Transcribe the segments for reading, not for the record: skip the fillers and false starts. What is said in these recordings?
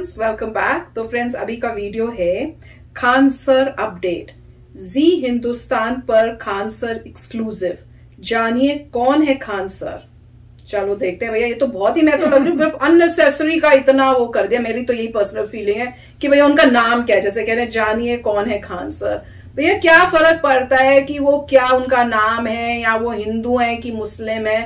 Friends, welcome back. तो friends, अभी का वीडियो है खान सर अपडेट, जी हिंदुस्तान पर खान सर एक्सक्लूसिव। जानिए कौन है खान सर। चलो देखते हैं भैया। ये तो बहुत ही, मैं तो लग रही हूँ अननेसेसरी का इतना वो कर दिया। मेरी तो यही पर्सनल फीलिंग है कि भैया उनका नाम क्या है, जैसे कह रहे हैं जानिए कौन है खान सर। भैया क्या फर्क पड़ता है कि वो क्या उनका नाम है या वो हिंदू है कि मुस्लिम है।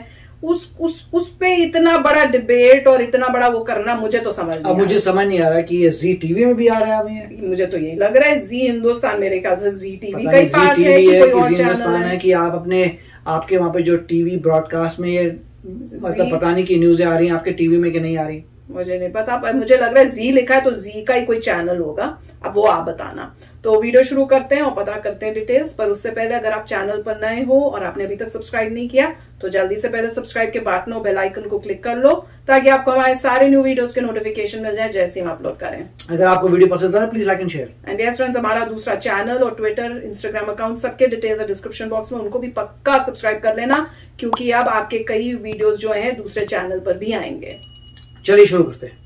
उस पे इतना बड़ा डिबेट और इतना बड़ा वो करना मुझे तो समझ नहीं, अब मुझे समझ नहीं आ रहा कि ये जी टीवी में भी आ रहा है। मुझे तो यही लग रहा है जी हिंदुस्तान, मेरे ख्याल से जी टीवी का ही पार्ट है कि कोई और चैनल है कि आप अपने आपके वहाँ पे जो टीवी ब्रॉडकास्ट में ये मतलब पता नहीं की न्यूज आ रही है आपके टीवी में कि नहीं आ रही, मुझे नहीं पता। पर मुझे लग रहा है जी लिखा है तो जी का ही कोई चैनल होगा। अब वो आप बताना। तो वीडियो शुरू करते हैं और पता करते हैं डिटेल्स। पर उससे पहले अगर आप चैनल पर नए हो और आपने अभी तक सब्सक्राइब नहीं किया तो जल्दी से पहले सब्सक्राइब के बटन और बेल आइकन को क्लिक कर लो ताकि आपको हमारे सारे न्यू वीडियोस के नोटिफिकेशन मिल जाए जैसे हम अपलोड करें। अगर आपको वीडियो पसंद आए please like and share. And yes friends, हमारा दूसरा चैनल और ट्विटर इंस्टाग्राम अकाउंट सबके डिटेल्स है डिस्क्रिप्शन बॉक्स में, उनको भी पक्का सब्सक्राइब कर लेना क्योंकि अब आपके कई वीडियोज जो है दूसरे चैनल पर भी आएंगे। चलिए शुरू करते हैं।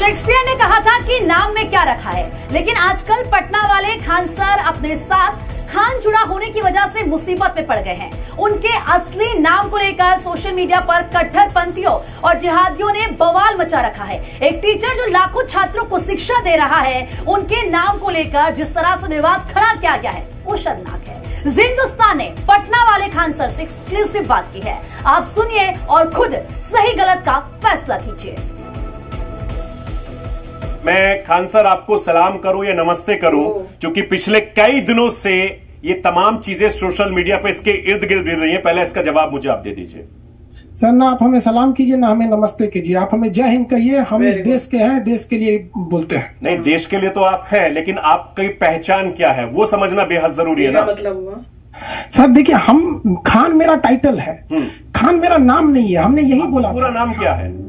शेक्सपियर ने कहा था कि नाम में क्या रखा है, लेकिन आजकल पटना वाले खान सर अपने साथ खान जुड़ा होने की वजह से मुसीबत में पड़ गए हैं। उनके असली नाम को लेकर सोशल मीडिया पर कट्टरपंथियों और जिहादियों ने बवाल मचा रखा है। एक टीचर जो लाखों छात्रों को शिक्षा दे रहा है, उनके नाम को लेकर जिस तरह से विवाद खड़ा किया गया है वो शर्मनाक है। हिंदुस्तान ने पटना वाले खान सर से एक्सक्लूसिव बात की है। आप सुनिए और खुद सही गलत का फैसला कीजिए। मैं खान सर आपको सलाम करूं या नमस्ते करूं, क्योंकि पिछले कई दिनों से ये तमाम चीजें सोशल मीडिया पे इसके इर्द गिर्द मिल रही है। पहले इसका जवाब मुझे आप दे दीजिए। सर ना आप हमें सलाम कीजिए ना हमें नमस्ते कीजिए, आप हमें जय हिंद कहिए। हम इस देश के हैं, देश के लिए बोलते हैं। नहीं, देश के लिए तो आप हैं, लेकिन आपकी पहचान क्या है वो समझना बेहद जरूरी है ना। मतलब सर देखिए, हम खान मेरा टाइटल है, खान मेरा नाम नहीं है। हमने यही बोला पूरा नाम क्या है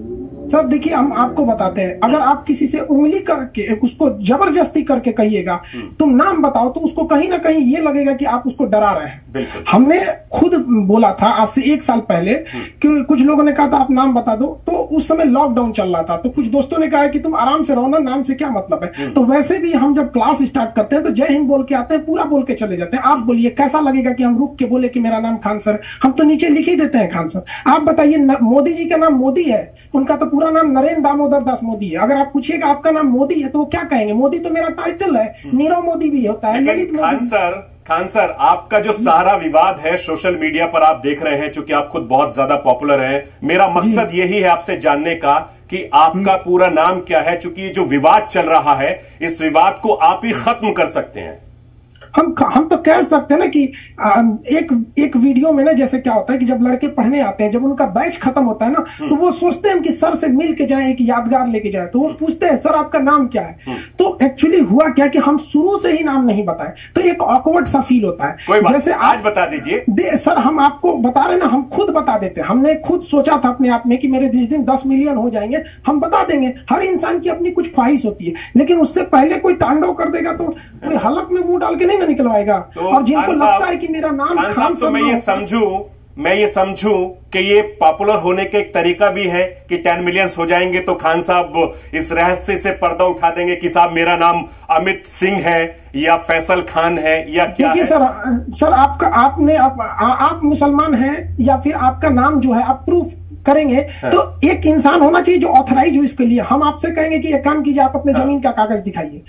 सर। देखिए हम आपको बताते हैं, अगर आप किसी से उंगली करके उसको जबरदस्ती करके कहिएगा तुम नाम बताओ तो उसको कहीं ना कहीं ये लगेगा कि आप उसको डरा रहे हैं। हमने खुद बोला था आज से 1 साल पहले कि कुछ लोगों ने कहा था आप नाम बता दो, तो उस समय लॉकडाउन चल रहा था तो कुछ दोस्तों ने कहा कि तुम आराम से रहो ना, नाम से क्या मतलब है। तो वैसे भी हम जब क्लास स्टार्ट करते हैं तो जय हिंद बोल के आते हैं, पूरा बोल के चले जाते हैं। आप बोलिए कैसा लगेगा कि हम रुक के बोले कि मेरा नाम खान सर। हम तो नीचे लिख ही देते हैं खान सर। आप बताइए, मोदी जी का नाम मोदी है, उनका तो पूरा नाम नरेंद्र दामोदर दास मोदी है। अगर आप पूछिएगा आपका नाम मोदी है तो वो क्या कहेंगे, मोदी तो मेरा टाइटल है। नीरव मोदी भी होता है, ललित मोदी। खान सर आपका जो सारा विवाद है सोशल मीडिया पर आप देख रहे हैं, चूंकि आप खुद बहुत ज्यादा पॉपुलर हैं, मेरा मकसद यही है आपसे जानने का कि आपका पूरा नाम क्या है, चूंकि ये जो विवाद चल रहा है इस विवाद को आप ही खत्म कर सकते हैं। हम तो कह सकते हैं ना कि एक वीडियो में ना जैसे क्या होता है कि जब लड़के पढ़ने आते हैं, जब उनका बैच खत्म होता है ना तो वो सोचते हैं कि सर से मिल के जाए, एक यादगार लेके जाए। तो वो पूछते हैं सर आपका नाम क्या है। तो एक्चुअली हुआ क्या कि हम शुरू से ही नाम नहीं बताए तो एक ऑकवर्ड सा फील होता है। जैसे आज बता दीजिए सर, हम आपको बता रहे ना, हम खुद बता देते हैं। हमने खुद सोचा था अपने आप में कि मेरे जिस दिन 10 मिलियन हो जाएंगे हम बता देंगे। हर इंसान की अपनी कुछ ख्वाहिश होती है, लेकिन उससे पहले कोई तांडव कर देगा तो कोई हलक में मुंह डाल के नहीं निकलवाएगा। तो और जिनको लगता है कि मेरा नाम खान सर, मैं ये समझूं कि ये पॉपुलर होने का एक तरीका भी है कि 10 मिलियंस हो जाएंगे तो खान साहब इस रहस्य से पर्दा उठा देंगे कि साहब मेरा नाम अमित सिंह है या फैसल खान है या क्या है? सर आपका आप मुसलमान हैं या फिर आपका नाम जो है आप प्रूफ करेंगे तो एक इंसान होना चाहिए जो ऑथराइज हो इसके लिए। हम आपसे कहेंगे कि एक काम कीजिए आप अपने जमीन का कागज दिखाइए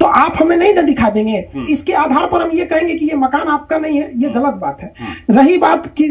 तो आप हमें नहीं ना दिखा देंगे। इसके आधार पर हम ये कहेंगे कि ये मकान आपका नहीं है, ये गलत बात है। रही बात कि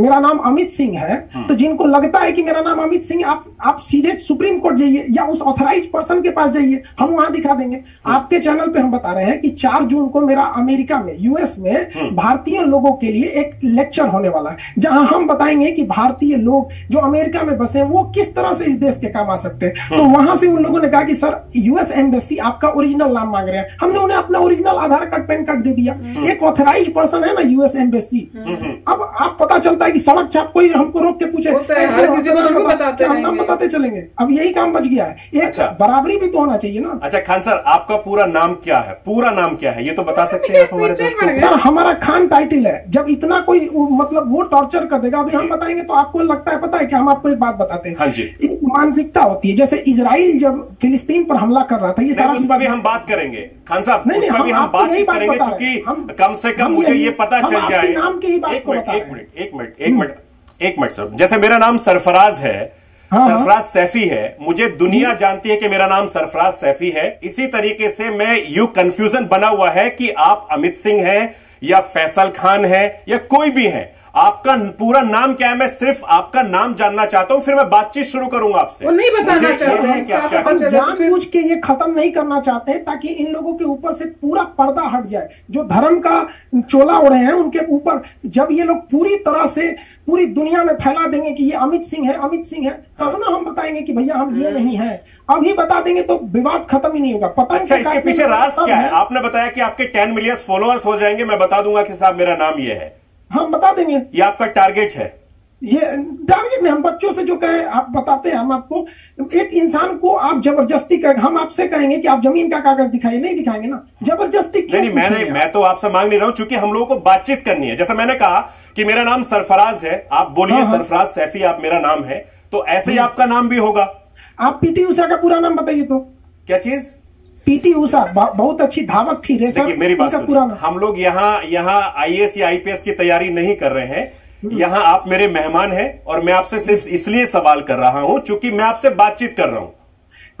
मेरा नाम अमित सिंह है तो जिनको लगता है कि मेरा नाम अमित सिंह, आप सीधे सुप्रीम कोर्ट जाइए या उस ऑथराइज पर्सन के पास जाइए, हम वहां दिखा देंगे। आपके चैनल पर हम बता रहे हैं कि 4 जून को मेरा अमेरिका में यूएस में भारतीय लोगों के लिए एक लेक्चर होने वाला है जहां हम बताएंगे कि भारतीय लोग जो अमेरिका में बसे वो किस तरह से इस देश के काम आ सकते हैं। तो वहां से उन लोगों ने कहा कि सर यूएस एंबेसी आपका ओरिजिनल नाम मांग रहे हैं। हमने उन्हें अपना original Aadhaar card PAN card दे दिया। एक ऑथराइज्ड पर्सन है ना यूएस एंबेसी। अब आप पता चलता है कि सड़क चाप कोई हमको रोक के पूछे हम नाम बताते चलेंगे। अब यही काम बच गया है। एक बराबरी भी तो होना चाहिए ना। अच्छा खान सर आपका पूरा नाम क्या है, पूरा नाम क्या है ये तो बता सकते हैं हमारे दोस्तों? सर हमारा खान टाइटल है। जब इतना कोई मतलब वो टॉर्चर कर देगा, अभी हम बताएंगे तो आपको लगता है पता है कि हम आपको एक बात बताते हैं मानसिकता होती है। जैसे इजराइल जब फिलिस्तीन पर हमला कर रहा था, ये सारा उसमें भी हम बात करेंगे खान साहब, क्योंकि कम से कम मुझे ये पता चल जाए। एक मिनट सर, जैसे मेरा नाम सरफराज है, सरफराज सैफी है, मुझे दुनिया जानती है कि मेरा नाम सरफराज सैफी है। इसी तरीके से मैं यू कंफ्यूजन बना हुआ है कि आप अमित सिंह हैं या फैसल खान हैं या कोई भी हैं, आपका पूरा नाम क्या है, मैं सिर्फ आपका नाम जानना चाहता हूं, फिर मैं बातचीत शुरू करूंगा आपसे। वो नहीं बताना चाहते, हम जानबूझ के ये खत्म नहीं करना चाहते ताकि इन लोगों के ऊपर से पूरा पर्दा हट जाए जो धर्म का चोला ओढ़े हैं उनके ऊपर। जब ये लोग पूरी तरह से पूरी दुनिया में फैला देंगे कि ये अमित सिंह है, अमित सिंह है, तब ना हम बताएंगे कि भैया हम ये नहीं है, अभी बता देंगे तो विवाद खत्म ही नहीं होगा। पता नहीं इसके पीछे राज क्या है। आपने बताया कि आपके 10 मिलियन फॉलोअर्स हो जाएंगे, मैं बता दूंगा कि साहब मेरा नाम ये है, हम बता देंगे, ये आपका टारगेट है। ये टारगेट में हम बच्चों से जो कहें आप बताते हैं, हम आपको एक इंसान को आप जबरदस्ती कर, हम आपसे कहेंगे कि आप जमीन का कागज दिखाइए, नहीं दिखाएंगे ना, जबरदस्ती नहीं। मैं तो आपसे मांग नहीं रहा हूं, चूंकि हम लोगों को बातचीत करनी है। जैसा मैंने कहा कि मेरा नाम सरफराज है, आप बोलिए सरफराज सैफी आप मेरा नाम है, तो ऐसे ही आपका नाम भी होगा। आप पीटी ऊषा का पूरा नाम बताइए तो क्या चीज, पीटी ऊषा बहुत अच्छी धावक थी, रेसर। मेरी बात सुनिए, हम लोग यहाँ आईएएस या आईपीएस की तैयारी नहीं कर रहे हैं, यहाँ आप मेरे मेहमान हैं और मैं आपसे सिर्फ इसलिए सवाल कर रहा हूँ क्योंकि मैं आपसे बातचीत कर रहा हूँ।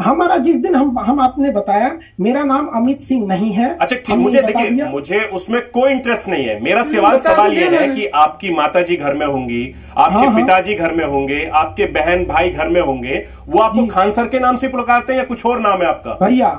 हमारा जिस दिन हम आपने बताया मेरा नाम अमित सिंह नहीं है, अच्छा ठीक, मुझे देखिए मुझे उसमें कोई इंटरेस्ट नहीं है। मेरा सवाल यह है कि आपकी माताजी घर में होंगी, आपके पिताजी घर में होंगे, आपके बहन भाई घर में होंगे, वो आपको खान सर के नाम से पुकारते हैं या कुछ और नाम है आपका? भैया।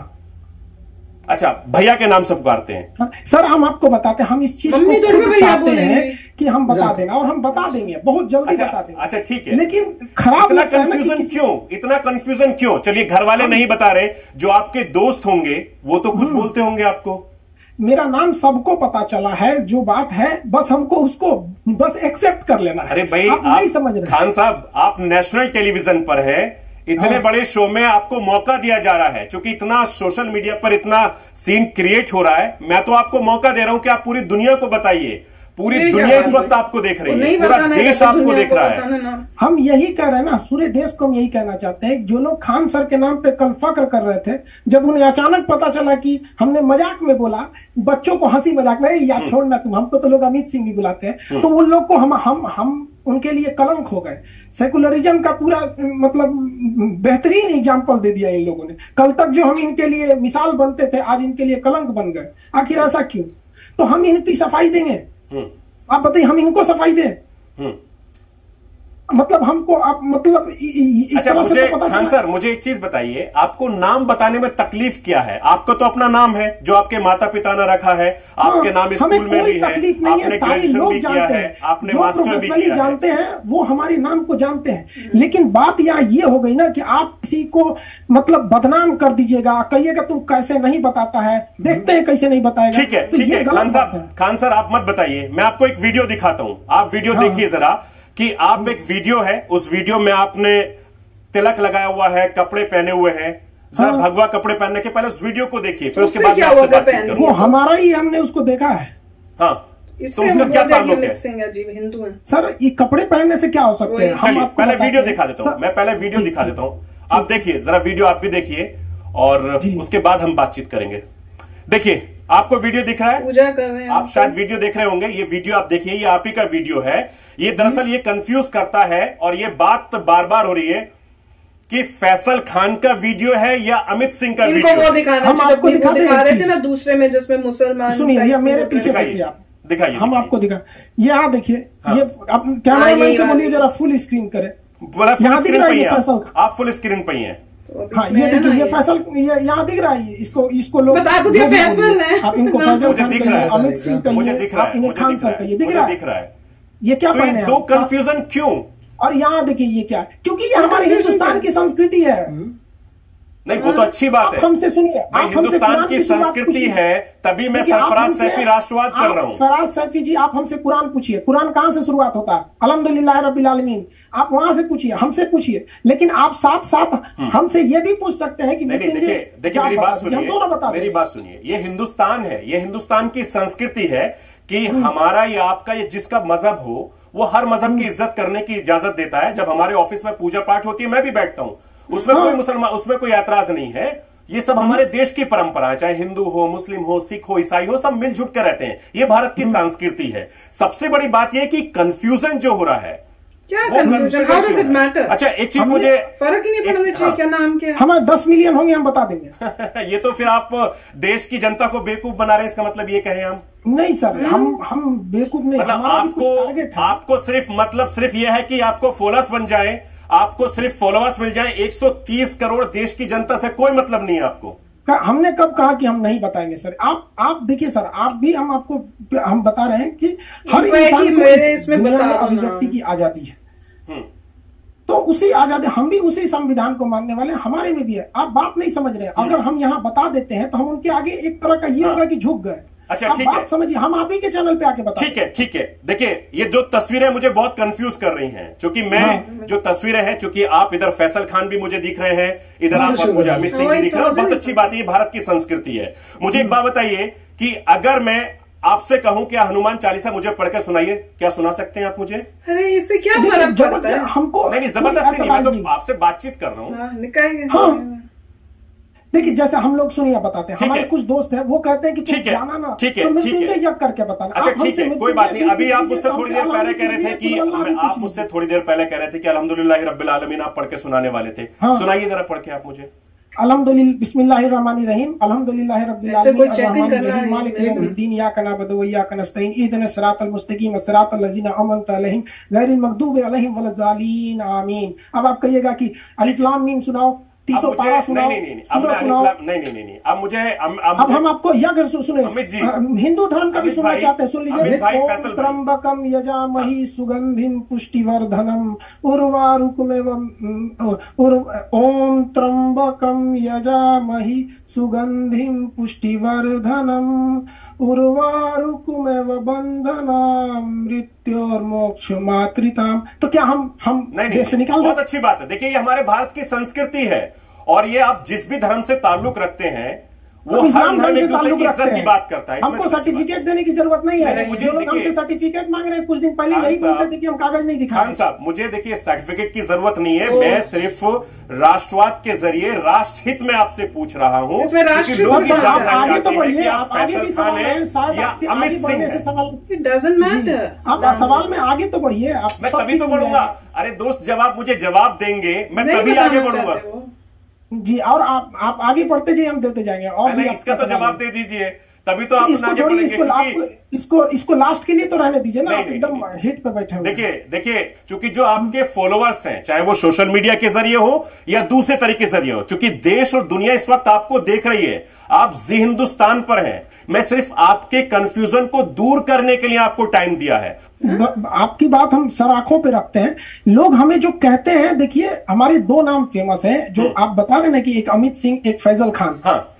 अच्छा, भैया के नाम से पुकारते हैं। हाँ, सर हम आपको बताते हैं, हम इस चीज को खुद चाहते हैं कि हम बता देना और हम बता देंगे बहुत जल्दी, बता देंगे। अच्छा ठीक है, लेकिन खराब इतना कंफ्यूजन क्यों, इतना कंफ्यूजन क्यों? चलिए, घर वाले नहीं बता रहे, जो आपके दोस्त होंगे वो तो कुछ बोलते होंगे आपको। मेरा नाम सबको पता चला है, जो बात है बस हमको उसको बस एक्सेप्ट कर लेना है। अरे भाई आप नहीं समझ रहे खान साहब, आप नेशनल टेलीविजन पर है, इतने बड़े शो में आपको मौका दिया जा रहा है, क्योंकि इतना सोशल मीडिया पर इतना सीन क्रिएट हो रहा है। मैं तो आपको मौका दे रहा हूं कि आप पूरी दुनिया को बताइए, पूरी दुनिया इस वक्त आपको देख रही है, पूरा देश आपको देख रहा है। हम यही कह रहे हैं ना, पूरे देश को हम यही कहना चाहते हैं, जो लोग खान सर के नाम पे कल फक्र कर रहे थे, जब उन्हें अचानक पता चला कि हमने मजाक में बोला, बच्चों को हंसी मजाक में, या छोड़ना तुम, हमको तो लोग अमित सिंह भी बुलाते हैं, तो उन लोग को हम उनके लिए कलंक हो गए। सेकुलरिज्म का पूरा मतलब बेहतरीन एग्जाम्पल दे दिया इन लोगों ने। कल तक जो हम इनके लिए मिसाल बनते थे, आज इनके लिए कलंक बन गए। आखिर ऐसा क्यों? तो हम इनकी सफाई देंगे। आप बताइए हम इनको सफाई दें? मतलब हमको आप मतलब इस तरह से तो पता चला। खान सर मुझे एक चीज बताइए, आपको नाम बताने में तकलीफ क्या है? आपका तो अपना नाम है जो आपके माता पिता ने रखा है, आपके नाम स्कूल में भी है, तकलीफ नहीं है, सारे लोग जानते हैं, आपने मास्टर भी किया है, जानते हैं, वो हमारे नाम को जानते हैं। लेकिन बात यहाँ ये हो गई ना कि आप किसी को मतलब बदनाम कर दीजिएगा, कहिएगा तुम कैसे नहीं बताता है, देखते हैं कैसे नहीं बताएगा। ठीक है ठीक है खान सर आप मत बताइए, मैं आपको एक वीडियो दिखाता हूँ, आप वीडियो देखिए जरा कि आप एक वीडियो है, उस वीडियो में आपने तिलक लगाया हुआ है, कपड़े पहने हुए हैं, जरा भगवा कपड़े पहनने के पहले उस वीडियो को देखिए, फिर उसके बाद आपसे बातचीत करूंगा। वो हमारा ही, हमने उसको देखा है। हाँ तो उसका क्या ताल्लुक है? हिंदू है सर, ये कपड़े पहनने से क्या हो सकते हैं? चलिए पहले वीडियो दिखा देता हूँ, मैं पहले वीडियो दिखा देता हूँ, आप देखिए जरा, वीडियो आप भी देखिए और उसके बाद हम बातचीत करेंगे। देखिए आपको वीडियो दिख रहा है, पूजा कर रहे हैं आप, शायद वीडियो देख रहे होंगे, ये वीडियो आप देखिए, ये आप ही का वीडियो है। ये दरअसल ये कंफ्यूज करता है और ये बात बार बार हो रही है कि फैसल खान का वीडियो है या अमित सिंह का वीडियो। वो हम आपको दिखा रहे थे ना दूसरे में जिसमें मुसलमान, सुनिए मेरे पीछे दिखाइए, हम आपको दिखा, ये यहाँ देखिए, ये कैमरामैन से बोलिए जरा फुल स्क्रीन करें, आप फुल स्क्रीन पर ही है। तो हाँ ये देखिए, ये फैसल यहाँ दिख रहा है, इसको इसको लोग बता दो फैसल है, आप इनको फैसल कहिए, अमित सिंह कहिए, खान सर कहिए, दिख रहा है। ये क्या पहने दो, कंफ्यूजन क्यों? और यहाँ देखिए ये क्या, क्योंकि ये हमारे हिंदुस्तान की संस्कृति है। नहीं वो तो अच्छी बात है, हमसे सुनिए, आप हिंदुस्तान की संस्कृति है, तभी मैं सरफराज सैफी राष्ट्रवाद कर रहा हूँ। सरफराज सैफी जी आप हमसे कुरान पूछिए, कुरान कहाँ से शुरुआत होता है? अल्हम्दुलिल्लाह रब्बिल आलमीन, आप वहां से पूछिए, हमसे पूछिए, लेकिन आप साथ साथ हमसे ये भी पूछ सकते हैं कि मेरी बात सुनिए, ये हिंदुस्तान है, ये हिंदुस्तान की संस्कृति है कि हमारा या आपका या जिसका मजहब हो वो हर मजहब की इज्जत करने की इजाजत देता है। जब हमारे ऑफिस में पूजा पाठ होती है, मैं भी बैठता हूं, उसमें कोई मुसलमान, उसमें कोई एतराज नहीं है। ये सब हमारे देश की परंपरा है, चाहे हिंदू हो, मुस्लिम हो, सिख हो, ईसाई हो, सब मिलजुल कर रहते हैं। ये भारत की संस्कृति है। सबसे बड़ी बात यह कि कंफ्यूजन जो हो रहा है, क्या कंफ्यूजन? अच्छा, एक चीज मुझे फर्क ही नहीं पड़ना चाहिए क्या नाम के, हमारे 10 मिलियन होंगे, हम बता देंगे। ये तो फिर आप देश की जनता को बेवकूफ बना रहे हैं, इसका मतलब ये कहें हम? नहीं सर, हम बेवकूफ नहीं। आपको सिर्फ सिर्फ यह है कि आपको फॉलोअर्स बन जाए, आपको सिर्फ फॉलोअर्स मिल जाए। 130 करोड़ देश की जनता से कोई मतलब नहीं है आपको। हमने कब कहा कि हम नहीं बताएंगे सर? आप देखिए सर, आप भी, हम आपको हम बता रहे हैं कि हर इंसान को इस दुनिया में अभिव्यक्ति की आजादी है, तो उसी आजादी, हम भी उसी संविधान को मानने वाले हैं, हमारे में भी है। आप बात नहीं समझ रहे। अगर हम यहाँ बता देते हैं तो हम उनके आगे एक तरह का ये होगा कि झुक गए। अच्छा, आप बात समझिए, हम आप ही के चैनल पे आके बताएं। ठीक है, ठीक है। देखिए, ये जो तस्वीरें मुझे बहुत कंफ्यूज कर रही हैं, क्योंकि मैं जो तस्वीरें हैं, क्योंकि आप इधर फैसल खान भी मुझे दिख रहे हैं, इधर आप मुझे अमित सिंह भी दिख रहे हैं। बहुत अच्छी बात है, ये भारत की संस्कृति है। मुझे एक बात बताइए कि अगर मैं आपसे कहूं कि हनुमान चालीसा मुझे पढ़कर सुनाइए, क्या सुना सकते हैं आप मुझे? अरे इससे क्या फर्क पड़ता है हमको? नहीं, जबरदस्ती नहीं, मैं तो आपसे बातचीत कर रहा हूँ। देखिए, जैसे हम लोग सुनिए बताते हैं, हमारे कुछ दोस्त हैं, वो कहते हैं कि ठीक है ना, ठीक है, करके बताना। अच्छा, ठीक है, कोई बात नहीं। अभी आप मुझसे थोड़ी देर पहले कह रहे थे कि अल्हम्दुलिल्लाह रब्बिल आलमीन आप पढ़ के सुनाने वाले थे। सुनाइए जरा पढ़ के आप मुझे। अल्हम्दुलिल्लाह, बिस्मिल्लाहिर रहमानिर रहीम, अल्हम्दुलिल्लाहि रब्बिल आलमीन, अर्रहमानिर रहीम, मालिकि यौमिद्दीन, इय्याका नअबुदु व इय्याका नस्तईन, इहदिनस सिरातल मुस्तकीम, सिरातल लज़ीना अनअमता अलैहिम गैरिल मग़दूबि अलैहिम वलज़ालीन, आमीन। अब आप कहिएगा कि अलिफ लाम मीम सुनाओ, हिंदू धर्म का भी सुनना चाहते हैं, सुन लीजिए। त्र्यंबकम यजामहि सुगंधिम पुष्टिवर्धनम ओम त्र्यंबकम यजामहि सुगंधिम पुष्टिवर्धनम उर्वारुकमेव बंधनाम मृत्योर मोक्ष मातृताम। तो क्या हम देश से निकाल? बहुत अच्छी बात है। देखिए, ये हमारे भारत की संस्कृति है, और ये आप जिस भी धर्म से ताल्लुक रखते हैं, वो इस्लाम धर्म से ताल्लुक रखते हैं की बात करता है। हमको सर्टिफिकेट देने की जरूरत नहीं है। जो लोग हमसे सर्टिफिकेट मांग रहे हैं, कुछ दिन पहले यही बोलते थे कि हम कागज नहीं दिखा। खान साहब, मुझे देखिए सर्टिफिकेट की जरूरत नहीं है। मैं सिर्फ राष्ट्रवाद के जरिए राष्ट्र हित में आपसे पूछ रहा हूँ। आगे तो बढ़िए, आप आगे भी सवाल है, शायद अमित सिंह से सवाल, डजंट मैटर, आप सवाल में आगे तो बढ़िए। मैं तभी तो बढ़ूंगा। अरे दोस्त, जब आप मुझे जवाब देंगे मैं तभी आगे बढ़ूंगा जी। और आप आगे पढ़ते जाइए, हम देते जाएंगे। और भी इसका तो जवाब दे दीजिए, तभी तो आप इसको छोड़िए, इसको लास्ट के लिए तो रहने दीजिए ना। आप एकदम हिट पे बैठे। देखिए, क्योंकि जो आपके फॉलोअर्स हैं, चाहे वो सोशल मीडिया के जरिए हो या दूसरे तरीके जरिए हो, क्योंकि देश और दुनिया इस वक्त आपको देख रही है, आप जी हिंदुस्तान पर हैं। मैं सिर्फ आपके कंफ्यूजन को दूर करने के लिए आपको टाइम दिया है। आपकी बात हम सर आंखों पे रखते हैं। लोग हमें जो कहते हैं, देखिए हमारे दो नाम फेमस हैं जो आप बता रहे ना, कि एक अमित सिंह, एक फैसल खान। हाँ,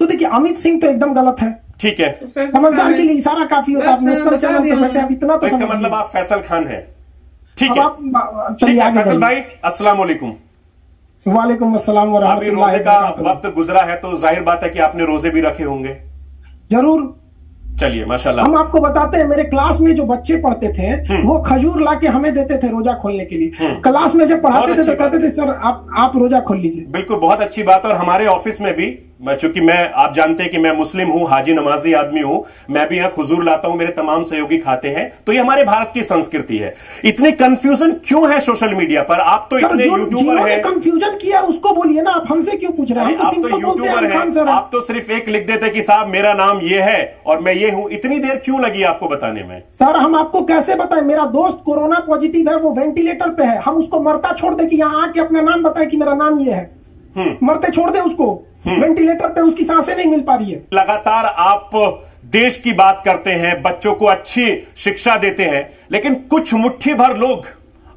तो देखिए अमित सिंह तो एकदम गलत है। ठीक है, तो समझदार के लिए इशारा काफी होता है। आप नेशनल चैनल पर बैठे, आप इतना तो इसका मतलब आप फैसल खान है। ठीक है, आप चलिए आगे। फैसल भाई, अस्सलाम वालेकुम। वालेकुम अस्सलाम व रहमतुल्लाह। रोजे का वक्त गुजरा है, तो जाहिर बात है कि आपने रोजे भी रखे होंगे। जरूर। चलिए, माशाल्लाह। हम आपको बताते हैं, मेरे क्लास में जो बच्चे पढ़ते थे, वो खजूर लाके हमें देते थे रोजा खोलने के लिए। क्लास में जब पढ़ाते थे तो कहते थे सर आप रोजा खोल लीजिए। बिल्कुल, बहुत अच्छी बात। और हमारे ऑफिस में भी, चूंकि मैं, आप जानते हैं कि मैं मुस्लिम हूं, हाजी नमाजी आदमी हूं, मैं भी यहां खजूर लाता हूं, मेरे तमाम सहयोगी खाते हैं। तो ये हमारे भारत की संस्कृति है। इतनी कंफ्यूजन क्यों है सोशल मीडिया पर? आप तो इतने यूट्यूबर हैं, कंफ्यूजन किया उसको बोलिए ना, आप हमसे क्यों पूछ रहे हैं? आप तो यूट्यूबर हैं, आप तो सिर्फ एक लिख देते कि साहब मेरा नाम ये है और मैं ये हूं। इतनी देर क्यों लगी आपको बताने में? सर, हम आपको कैसे बताएं? मेरा दोस्त कोरोना पॉजिटिव है, वो वेंटिलेटर पे है, हम उसको मरता छोड़ दे कि यहाँ आके अपना नाम बताए कि मेरा नाम ये है? मरते छोड़ दे उसको, वेंटिलेटर पे उसकी सांसें नहीं मिल पा रही है। लगातार आप देश की बात करते हैं, बच्चों को अच्छी शिक्षा देते हैं, लेकिन कुछ मुट्ठी भर लोग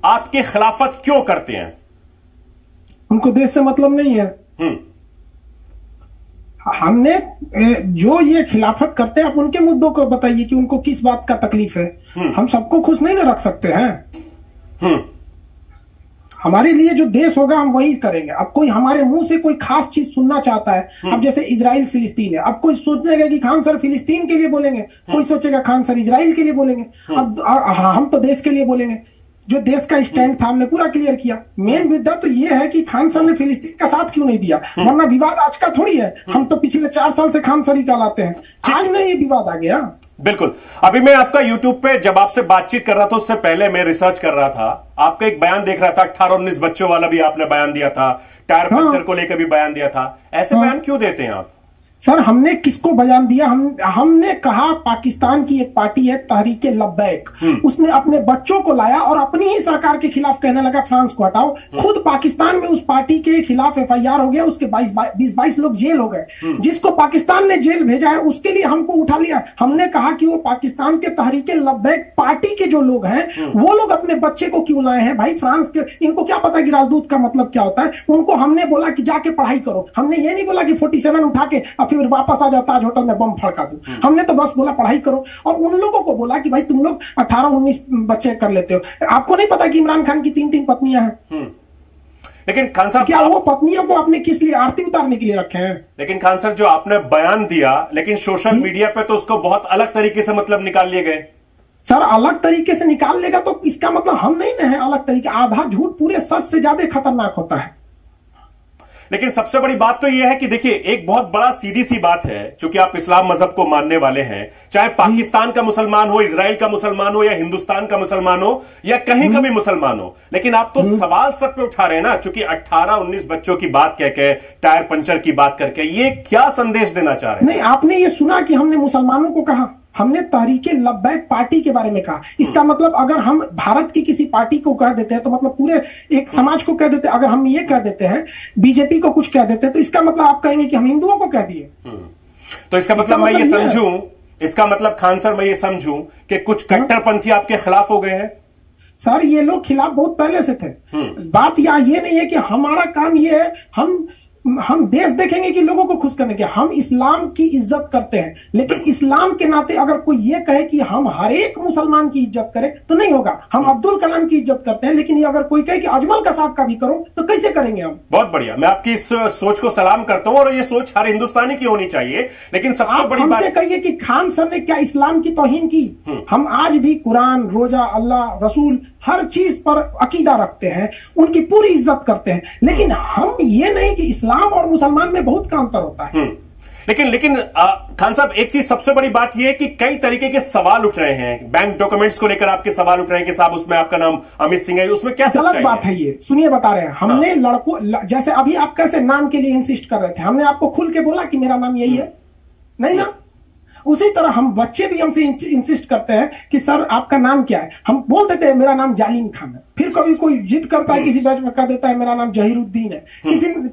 आपके खिलाफत क्यों करते हैं? उनको देश से मतलब नहीं है। हमने जो ये खिलाफत करते हैं, आप उनके मुद्दों को बताइए कि उनको किस बात का तकलीफ है। हम सबको खुश नहीं ना रख सकते हैं। हमारे लिए जो देश होगा हम वही करेंगे। अब कोई हमारे मुंह से कोई खास चीज सुनना चाहता है, अब जैसे इजराइल फिलिस्तीन है, अब कोई सोचेगा कि खान सर फिलिस्तीन के लिए बोलेंगे, कोई सोचेगा खान सर इजराइल के लिए बोलेंगे। अब हम तो देश के लिए बोलेंगे। जो देश का स्टैंड था हमने पूरा क्लियर किया। मेन मुद्दा तो ये है कि खान सर ने फिलिस्तीन का साथ क्यों नहीं दिया, वरना विवाद आज का थोड़ी है। हम तो पिछले 4 साल से खान सर ही कहलाते हैं, आज में ये विवाद आ गया। बिल्कुल। अभी मैं आपका यूट्यूब पे जब आपसे बातचीत कर रहा था उससे पहले मैं रिसर्च कर रहा था, आपका एक बयान देख रहा था, 18-19 बच्चों वाला भी आपने बयान दिया था, टायर पंचर को लेकर भी बयान दिया था। ऐसे बयान क्यों देते हैं आप? सर हमने किसको बयान दिया? हमने कहा पाकिस्तान की एक पार्टी है तहरीके लबैक, उसने अपने बच्चों को लाया और अपनी ही सरकार के खिलाफ कहने लगा फ्रांस को हटाओ। खुद पाकिस्तान में उस पार्टी के खिलाफ एफआईआर हो गया, उसके 20-22 लोग जेल हो गए। जिसको पाकिस्तान ने जेल भेजा है उसके लिए हमको उठा लिया। हमने कहा कि वो पाकिस्तान के तहरीके लबैक पार्टी के जो लोग हैं वो लोग अपने बच्चे को क्यों लाए हैं भाई फ्रांस के, इनको क्या पता कि राजदूत का मतलब क्या होता है। उनको हमने बोला कि जाके पढ़ाई करो, हमने ये नहीं बोला कि 47 उठा के फिर वापस आ जाओ ताज होटल में बम फड़का दूं। हमने तो बस बोला पढ़ाई करो। और उन लोगों को बोला कि भाई तुम लोग 18-19 बच्चे कर लेते हो, आपको नहीं पता कि इमरान खान की 3-3 पत्नियां हैं। लेकिन खान साहब क्या वो पत्नियों को आपने किस लिए आरती उतारने के लिए रखे हैं? लेकिन खान सर जो आपने बयान दिया, लेकिन सोशल मीडिया पर तो उसको बहुत अलग तरीके से मतलब निकाल लिए गए। सर अलग तरीके से निकाल लेगा तो इसका मतलब हम नहीं ना है अलग तरीके। आधा झूठ पूरे सच से ज्यादा खतरनाक होता है। लेकिन सबसे बड़ी बात तो यह है कि देखिए एक बहुत बड़ा सीधी सी बात है, चूंकि आप इस्लाम मजहब को मानने वाले हैं, चाहे पाकिस्तान का मुसलमान हो, इजराइल का मुसलमान हो, या हिंदुस्तान का मुसलमान हो, या कहीं का भी मुसलमान हो, लेकिन आप तो सवाल सब पे उठा रहे हैं ना। चूंकि 18-19 बच्चों की बात कहकर, टायर पंचर की बात करके, ये क्या संदेश देना चाह रहे हैं? नहीं, आपने ये सुना कि हमने मुसलमानों को कहा, हमने तहरीके लबैक पार्टी के बारे में कहा। इसका मतलब अगर हम भारत की किसी पार्टी को कह देते हैं तो मतलब पूरे एक समाज को कह देते हैं। अगर हम ये कह देते हैं बीजेपी को कुछ कह देते हैं तो इसका मतलब आप कहेंगे कि हम हिंदुओं को कह दिए। तो इसका मतलब खान सर मैं ये समझूं कि कुछ कट्टरपंथी आपके खिलाफ हो गए हैं? सर ये लोग खिलाफ बहुत पहले से थे। बात यहाँ ये नहीं है कि हमारा काम ये है, हम देश देखेंगे कि लोगों को खुश करने के। हम इस्लाम की इज्जत करते हैं, लेकिन इस्लाम के नाते अगर कोई ये कहे कि हम हर एक मुसलमान की इज्जत करें तो नहीं होगा। हम अब्दुल कलाम की इज्जत करते हैं, लेकिन ये अगर कोई कहे कि अजमल कसाब का भी करो तो कैसे करेंगे हम? बहुत बढ़िया, मैं आपकी इस सोच को सलाम करता हूं और ये सोच हर हिंदुस्तानी की होनी चाहिए। लेकिन सबसे बड़ी बात हमसे कहिए कि खान सर ने क्या इस्लाम की तौहीन की? हम आज भी कुरान, रोजा, अल्लाह, रसूल, हर चीज पर अकीदा रखते हैं, उनकी पूरी इज्जत करते हैं, लेकिन हम ये नहीं कि इस्लाम और मुसलमान में बहुत का अंतर होता है। लेकिन खान साहब एक चीज सबसे बड़ी बात यह है कि कई तरीके के सवाल उठ रहे हैं, बैंक डॉक्यूमेंट्स को लेकर आपके सवाल उठ रहे हैं कि साहब उसमें आपका नाम अमित सिंह है, उसमें क्या गलत बात है? ये सुनिए बता रहे हैं हमने लड़कों, जैसे अभी आप कैसे नाम के लिए इंसिस्ट कर रहे थे, हमने आपको खुल के बोला कि मेरा नाम यही है, नहीं ना? उसी तरह हम बच्चे भी हमसे इंसिस्ट करते हैं कि सर आपका नाम क्या है, हम बोल देते हैं मेरा नाम जालिम खान है। फिर कभी कोई जिद करता है, किसी बैच में कह देता है मेरा नाम जहीरुद्दीन है,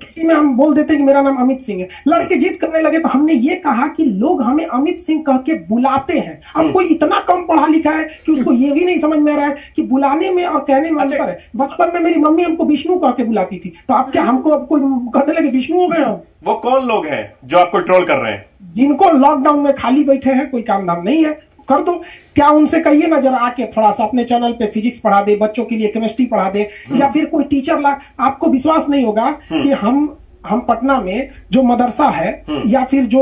किसी में हम बोल देते हैं कि मेरा नाम अमित सिंह है। लड़के जिद करने लगे तो हमने ये कहा कि लोग हमें अमित सिंह कह के बुलाते हैं। अब कोई इतना कम पढ़ा लिखा है कि उसको ये भी नहीं समझ में आ रहा है कि बुलाने में और कहने में अंतर है। बचपन में मेरी मम्मी हमको विष्णु कह के बुलाती थी, तो आप क्या हमको अब कोई कहने लगे विष्णु हो गए हम? वो कौन लोग हैं जो आपको ट्रोल कर रहे हैं? जिनको लॉकडाउन में खाली बैठे हैं, कोई काम धाम नहीं है, कर दो। क्या उनसे कहिए ना जरा आके थोड़ा सा अपने चैनल पे फिजिक्स पढ़ा दे, बच्चों के लिए केमिस्ट्री पढ़ा दे, या फिर कोई टीचर ला। आपको विश्वास नहीं होगा कि हम पटना में जो मदरसा है या फिर जो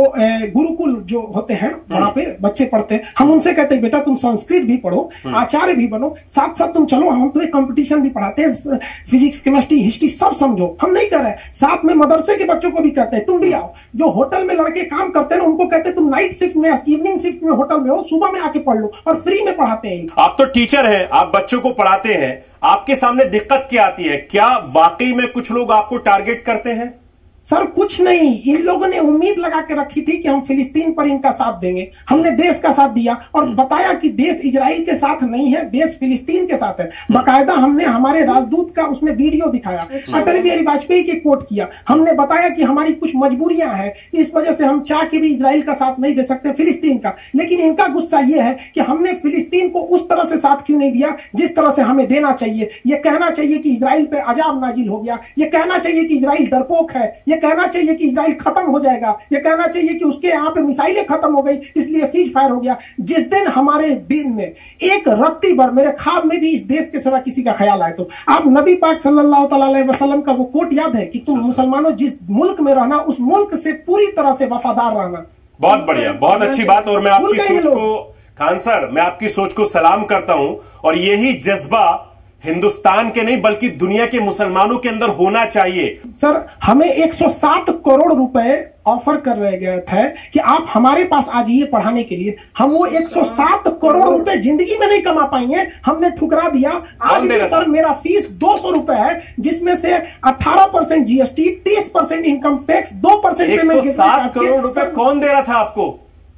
गुरुकुल जो होते हैं वहां पे बच्चे पढ़ते हैं, हम उनसे कहते हैं बेटा तुम संस्कृत भी पढ़ो, आचार्य भी बनो, साथ साथ तुम चलो हम तुम्हें कंपटीशन भी पढ़ाते हैं, फिजिक्स, केमिस्ट्री, हिस्ट्री सब समझो। हम नहीं कर रहे, साथ में मदरसे के बच्चों को भी कहते हैं तुम भी आओ। जो होटल में लड़के काम करते हैं उनको कहते हैं तुम नाइट शिफ्ट में, इवनिंग शिफ्ट में होटल में हो, सुबह में आके पढ़ लो, और फ्री में पढ़ाते हैं। आप तो टीचर हैं, आप बच्चों को पढ़ाते हैं, आपके सामने दिक्कत क्या आती है? क्या वाकई में कुछ लोग आपको टारगेट करते हैं? सर कुछ नहीं, इन लोगों ने उम्मीद लगा के रखी थी कि हम फिलिस्तीन पर इनका साथ देंगे। हमने देश का साथ दिया और बताया कि देश इजराइल के साथ नहीं है, देश फिलिस्तीन के साथ है। बाकायदा हमने हमारे राजदूत का उसमें वीडियो दिखाया, अटल बिहारी वाजपेयी के कोट किया। हमने बताया कि हमारी कुछ मजबूरियां हैं, इस वजह से हम चाह के भी इजराइल का साथ नहीं दे सकते फिलिस्तीन का। लेकिन इनका गुस्सा यह है कि हमने फिलिस्तीन को उस तरह से साथ क्यों नहीं दिया जिस तरह से हमें देना चाहिए। यह कहना चाहिए कि इजराइल पर अजाब नाजिल हो गया, यह कहना चाहिए कि इजराइल डरपोक है, ये कहना चाहिए कि इजराइल खत्म हो जाएगा, ये कहना चाहिए कि उसके यहाँ पे मिसाइलें खत्म हो गई इसलिए सीज फायर हो गया। जिस दिन हमारे दिन में एक रत्ती भर मेरे ख्वाब में भी इस देश के सिवा किसी का ख्याल आए तो आप नबी पाक सल्लल्लाहु अलैहि वसल्लम का वो कोट याद है कि तुम मुसलमानों जिस मुल्क में रहना उस मुल्क से पूरी तरह से वफादार रहना। बहुत बढ़िया, बहुत अच्छी बात। और मैं आपकी सोच को, खान सर, मैं आपकी सोच को सलाम करता हूं और यही जज्बा हिंदुस्तान के नहीं बल्कि दुनिया के मुसलमानों के अंदर होना चाहिए। सर हमें 107 करोड़ रुपए ऑफर कर रहे गए थे कि आप हमारे पास आज ये पढ़ाने के लिए, हम वो 107 करोड़ रुपए जिंदगी में नहीं कमा पाएंगे, हमने ठुकरा दिया। आज भी सर मेरा फीस 200 रुपए है जिसमें से 18% GST, 30% income tax, 2% payment. 107 crore रुपए कौन दे रहा था आपको?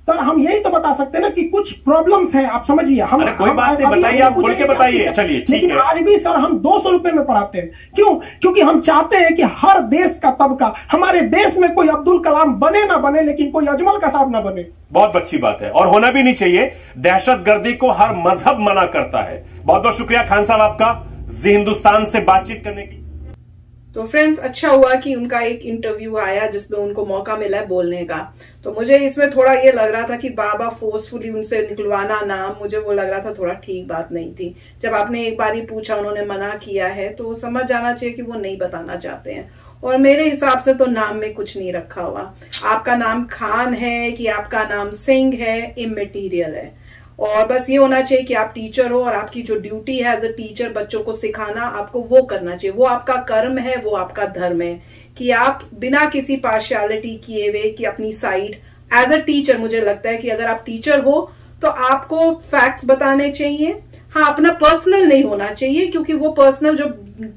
सर हम यही तो बता सकते हैं ना कि कुछ प्रॉब्लम्स हैं, आप समझिए। हम कोई बात नहीं, बताइए आप खुल के बताइए, चलिए ठीक है। लेकिन आज भी सर हम 200 रुपए में पढ़ाते हैं। क्यों? क्योंकि हम चाहते हैं कि हर देश का तबका, हमारे देश में कोई अब्दुल कलाम बने ना बने लेकिन कोई अजमल कसाब ना बने। बहुत अच्छी बात है और होना भी नहीं चाहिए। दहशतगर्दी को हर मजहब मना करता है। बहुत बहुत शुक्रिया खान साहब आपका जी हिंदुस्तान से बातचीत करने के लिए। तो फ्रेंड्स अच्छा हुआ कि उनका एक इंटरव्यू आया जिसमें उनको मौका मिला है बोलने का। तो मुझे इसमें थोड़ा ये लग रहा था कि बाबा फोर्सफुली उनसे निकलवाना नाम, मुझे वो लग रहा था थोड़ा ठीक बात नहीं थी। जब आपने एक बार ही पूछा, उन्होंने मना किया है तो समझ जाना चाहिए कि वो नहीं बताना चाहते हैं। और मेरे हिसाब से तो नाम में कुछ नहीं रखा हुआ, आपका नाम खान है कि आपका नाम सिंह है, इमटेरियल है। और बस ये होना चाहिए कि आप टीचर हो और आपकी जो ड्यूटी है एज अ टीचर, बच्चों को सिखाना, आपको वो करना चाहिए। वो आपका कर्म है, वो आपका धर्म है कि आप बिना किसी पार्शियलिटी किए हुए कि अपनी साइड एज अ टीचर, मुझे लगता है कि अगर आप टीचर हो तो आपको फैक्ट्स बताने चाहिए। हाँ, अपना पर्सनल नहीं होना चाहिए क्योंकि वो पर्सनल, जो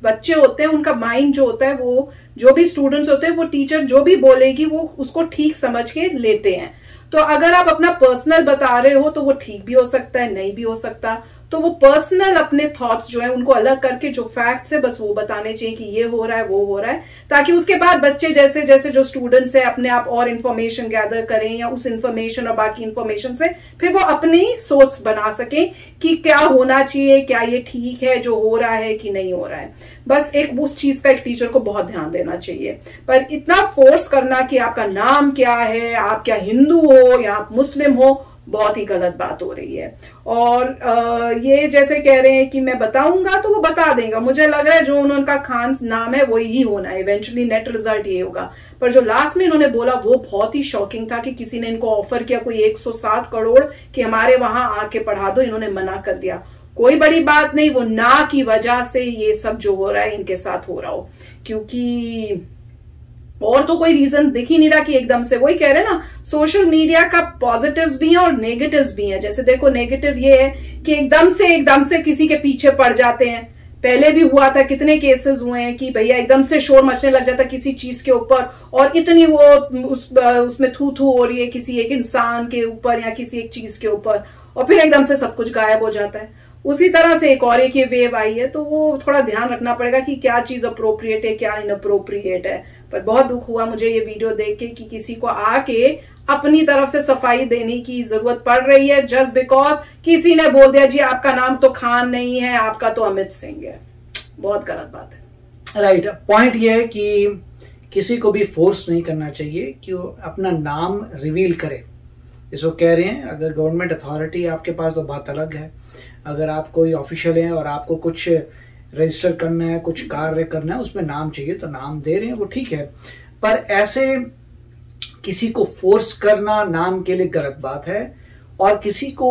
बच्चे होते हैं उनका माइंड जो होता है, वो जो भी स्टूडेंट्स होते हैं वो टीचर जो भी बोलेगी वो उसको ठीक समझ के लेते हैं। तो अगर आप अपना पर्सनल बता रहे हो तो वो ठीक भी हो सकता है, नहीं भी हो सकता। तो वो पर्सनल अपने थॉट्स जो है उनको अलग करके जो फैक्ट्स है बस वो बताने चाहिए कि ये हो रहा है, वो हो रहा है, ताकि उसके बाद बच्चे जैसे जैसे जो स्टूडेंट्स है अपने आप और इन्फॉर्मेशन गैदर करें या उस इन्फॉर्मेशन और बाकी इन्फॉर्मेशन से फिर वो अपनी सोच बना सके कि क्या होना चाहिए, क्या ये ठीक है जो हो रहा है कि नहीं हो रहा है। बस एक उस चीज का एक टीचर को बहुत ध्यान देना चाहिए। पर इतना फोर्स करना कि आपका नाम क्या है, आप क्या हिंदू हो या आप मुस्लिम हो, बहुत ही गलत बात हो रही है। और ये जैसे कह रहे हैं कि मैं बताऊंगा तो वो बता देगा, मुझे लग रहा है जो उनका खान नाम है वो ही होना है, इवेंचुअली नेट रिजल्ट ये होगा। पर जो लास्ट में इन्होंने बोला वो बहुत ही शॉकिंग था कि किसी ने इनको ऑफर किया कोई 107 करोड़ कि हमारे वहां आके पढ़ा दो, इन्होंने मना कर दिया। कोई बड़ी बात नहीं, वो ना की वजह से ये सब जो हो रहा है इनके साथ हो रहा हो, क्योंकि और तो कोई रीजन दिख ही नहीं रहा कि एकदम से, वही कह रहे हैं ना, सोशल मीडिया का पॉजिटिव्स भी है और नेगेटिव्स भी है। जैसे देखो नेगेटिव ये है कि एकदम से किसी के पीछे पड़ जाते हैं। पहले भी हुआ था, कितने केसेस हुए हैं कि भैया एकदम से शोर मचने लग जाता है किसी चीज के ऊपर और इतनी वो उसमें थू थू हो रही है किसी एक इंसान के ऊपर या किसी एक चीज के ऊपर और फिर एकदम से सब कुछ गायब हो जाता है। उसी तरह से एक और एक ये वेव आई है, तो वो थोड़ा ध्यान रखना पड़ेगा कि क्या चीज अप्रोप्रिएट है, क्या इनअप्रोप्रिएट है। पर बहुत दुख हुआ मुझे ये वीडियो देख के कि किसी को आके अपनी तरफ से सफाई देने की जरूरत पड़ रही है जस्ट बिकॉज किसी ने बोल दिया जी आपका नाम तो खान नहीं है, आपका तो अमित सिंह है। बहुत गलत बात है। राइट, पॉइंट ये है कि किसी को भी फोर्स नहीं करना चाहिए कि वो अपना नाम रिवील करे। इसको कह रहे हैं अगर गवर्नमेंट अथॉरिटी आपके पास तो बात अलग है, अगर आप कोई ऑफिशियल हैं और आपको कुछ रजिस्टर करना है, कुछ कार्य करना है, उसमें नाम चाहिए तो नाम दे रहे हैं, वो ठीक है। पर ऐसे किसी को फोर्स करना नाम के लिए गलत बात है और किसी को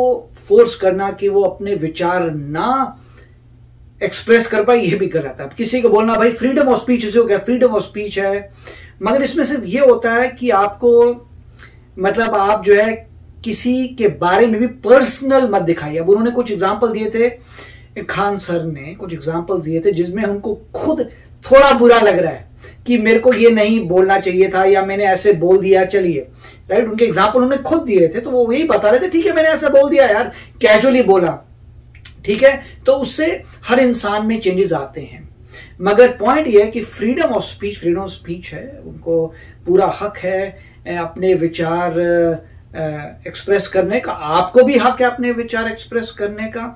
फोर्स करना कि वो अपने विचार ना एक्सप्रेस कर पाए ये भी गलत है। किसी को बोलना भाई फ्रीडम ऑफ स्पीच हो गया, फ्रीडम ऑफ स्पीच है, मगर इसमें सिर्फ ये होता है कि आपको मतलब आप जो है किसी के बारे में भी पर्सनल मत दिखाइए। अब उन्होंने कुछ एग्जाम्पल दिए थे, खान सर ने कुछ एग्जाम्पल दिए थे जिसमें उनको खुद थोड़ा बुरा लग रहा है कि मेरे को ये नहीं बोलना चाहिए था या मैंने ऐसे बोल दिया। चलिए राइट, उनके एग्जाम्पल उन्होंने खुद दिए थे तो वो यही बता रहे थे ठीक है मैंने ऐसा बोल दिया यार, कैजुअली बोला, ठीक है। तो उससे हर इंसान में चेंजेस आते हैं, मगर पॉइंट ये है कि फ्रीडम ऑफ स्पीच है, उनको पूरा हक है अपने विचार एक्सप्रेस करने का, आपको भी हक है अपने विचार एक्सप्रेस करने का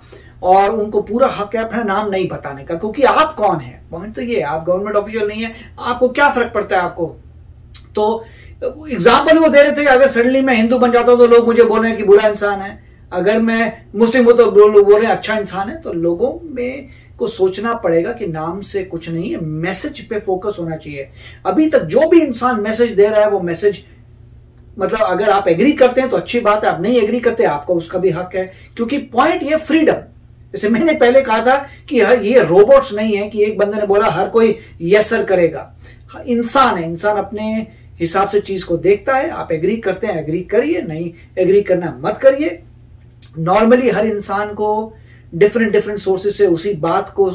और उनको पूरा हक है अपना नाम नहीं बताने का क्योंकि आप कौन है। पॉइंट तो ये, आप गवर्नमेंट ऑफिशियल नहीं है, आपको क्या फर्क पड़ता है आपको तो एग्जाम्पल वो दे रहे थे कि अगर सडनली मैं हिंदू बन जाता हूं तो लोग मुझे बोल रहे हैं कि बुरा इंसान है, अगर मैं मुस्लिम हूं तो लोग बोल रहे हैं अच्छा इंसान है। तो लोगों में को सोचना पड़ेगा कि नाम से कुछ नहीं है, मैसेज पे फोकस होना चाहिए। अभी तक जो भी इंसान मैसेज दे रहा है वो मैसेज, मतलब अगर आप एग्री करते हैं तो अच्छी बात है, आप नहीं एग्री करते आपका उसका भी हक है, क्योंकि पॉइंट ये फ्रीडम। जैसे मैंने पहले कहा था कि ये रोबोट्स नहीं है कि एक बंदे ने बोला हर कोई यस सर करेगा। इंसान है, इंसान अपने हिसाब से चीज को देखता है। आप एग्री करते हैं एग्री करिए, नहीं एग्री करना मत करिए। नॉर्मली हर इंसान को डिफरेंट डिफरेंट सोर्सेज से उसी बात को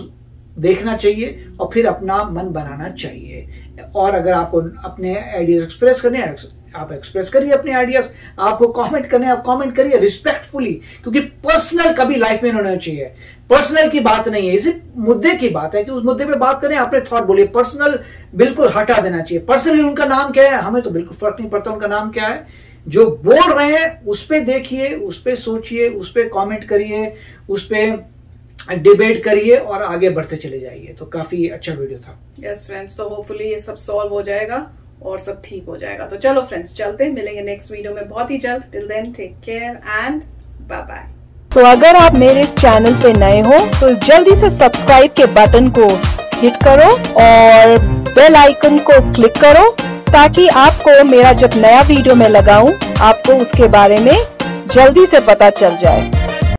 देखना चाहिए और फिर अपना मन बनाना चाहिए। और अगर आपको अपने आइडियाज एक्सप्रेस करने हैं आप एक्सप्रेस करिए अपने आइडियाज, आपको कमेंट करने आप कमेंट करिए रिस्पेक्टफुली, क्योंकि पर्सनल कभी लाइफ में नहीं होना चाहिए। पर्सनल की बात नहीं है, इसी मुद्दे की बात है कि उस मुद्दे पे बात करें, अपने थॉट बोलिए। पर्सनल बिल्कुल हटा देना चाहिए। पर्सनली उनका नाम क्या है हमें तो बिल्कुल फर्क नहीं पड़ता उनका नाम क्या है। जो बोल रहे हैं उस पर देखिए, उस पर सोचिए, उस पर कॉमेंट करिए, उस पर डिबेट करिए और आगे बढ़ते चले जाइए। तो काफी अच्छा वीडियो था। यस फ्रेंड्स, तो होपफुली ये सब सॉल्व हो जाएगा और सब ठीक हो जाएगा। तो चलो फ्रेंड्स चलते हैं, मिलेंगे नेक्स्ट वीडियो में बहुत ही जल्द। Till then take care and bye bye. तो अगर आप मेरे इस चैनल पे नए हो तो जल्दी से सब्सक्राइब के बटन को हिट करो और बेल आइकन को क्लिक करो, ताकि आपको मेरा जब नया वीडियो मैं लगाऊं आपको उसके बारे में जल्दी से पता चल जाए।